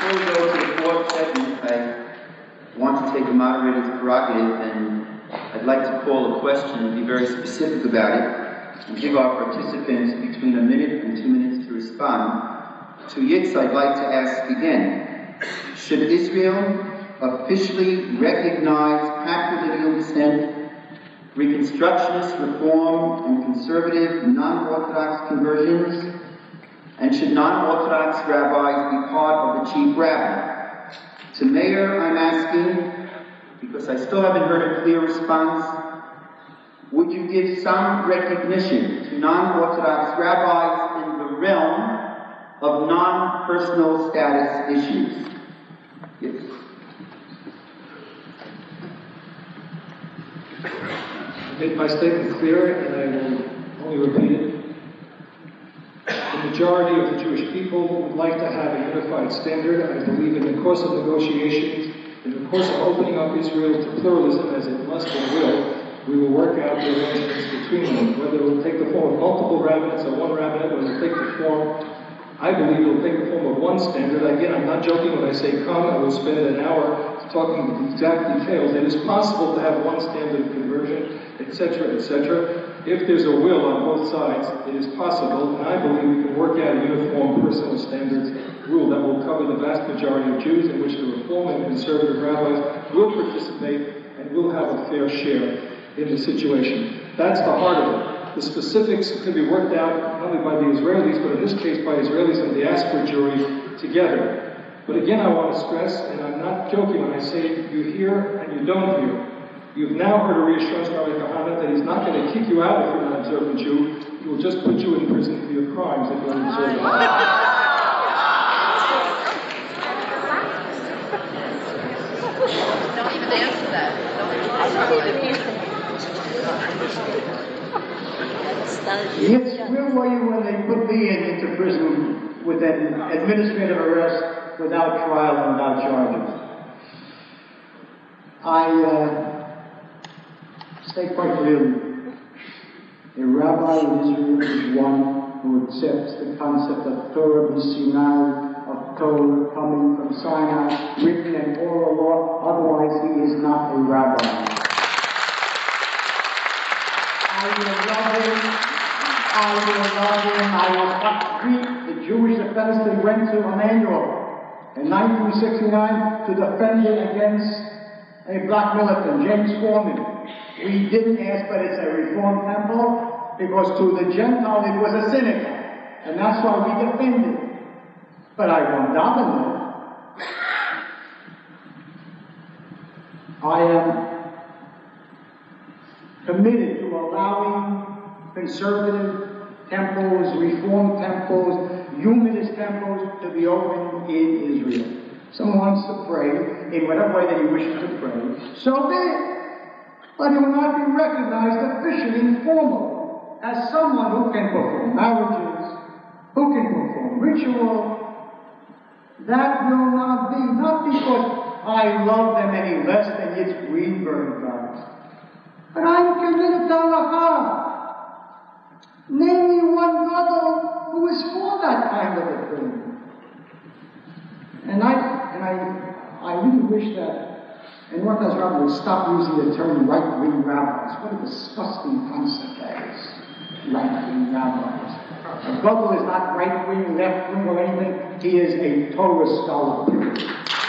Before we go to the fourth segment, I want to take the moderator's prerogative, and I'd like to call a question and be very specific about it, and give our participants between a minute and 2 minutes to respond. To Yitz, I'd like to ask again, should Israel officially recognize patrilineal descent? Reconstructionist, Reform, and conservative non-Orthodox conversions? And should non-Orthodox rabbis be part of the chief rabbi? To Mayor, I'm asking, because I still haven't heard a clear response, would you give some recognition to non-Orthodox rabbis in the realm of non-personal status issues? Yes. I think my statement is clear, and I will only repeat it. The majority of the Jewish people would like to have a unified standard. I believe in the course of negotiations, in the course of opening up Israel to pluralism, as it must and will, we will work out the arrangements between them. Whether it will take the form of multiple rabbinates or one rabbinate, or it will take the form, I believe it will take the form of one standard. Again, I'm not joking when I say come, I will spend an hour talking about the exact details. It is possible to have one standard of conversion, etc., etc. If there's a will on both sides, it is possible, and I believe we can work out a uniform personal standards rule that will cover the vast majority of Jews, in which the Reform and conservative rabbis will participate and will have a fair share in the situation. That's the heart of it. The specifics can be worked out not only by the Israelis, but in this case by Israelis and the diaspora Jewry together. But again, I want to stress, and I'm not joking when I say you hear and you don't hear. You've now heard a reassurance from Rabbi Kahane that he's not going to kick you out if you're an observant Jew. He will just put you in prison for your crimes if you're an observant Jew. Don't even answer that. Yes, where were you when they put me into prison with an administrative arrest without trial and without charges? I say quite clearly, a rabbi in Israel is one who accepts the concept of Torah b'Sinai, of Torah coming from Sinai, written and oral law, otherwise he is not a rabbi. I will love him, I will not treat the Jewish offense they went to Emanuel in 1969 to defend it against a black militant, James Foreman. We didn't ask, but it's a Reform temple, because to the Gentile it was a synagogue, and that's why we defended it. But I won't dominate. I am committed to allowing conservative temples, Reform temples, humanist temples to be open in Israel. Someone wants to pray in whatever way that he wishes to pray, so be it. But he will not be recognized officially, formally, as someone who can perform marriages, who can perform ritual. That will not be, not because I love them any less than its Greenberg does, but I'm committed to halacha. Name me one brother who is for that kind of a thing. And I really wish that, and what does rabbi would stop using the term right-wing rabbis. What a disgusting concept that is, right-wing rabbis. A Bubble is not right-wing, left-wing, or anything. He is a Torah scholar.